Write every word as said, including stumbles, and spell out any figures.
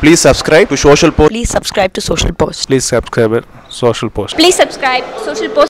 Please subscribe to Social Post. Please subscribe to Social Post. Please subscribe Social Post. Please subscribe Social Post.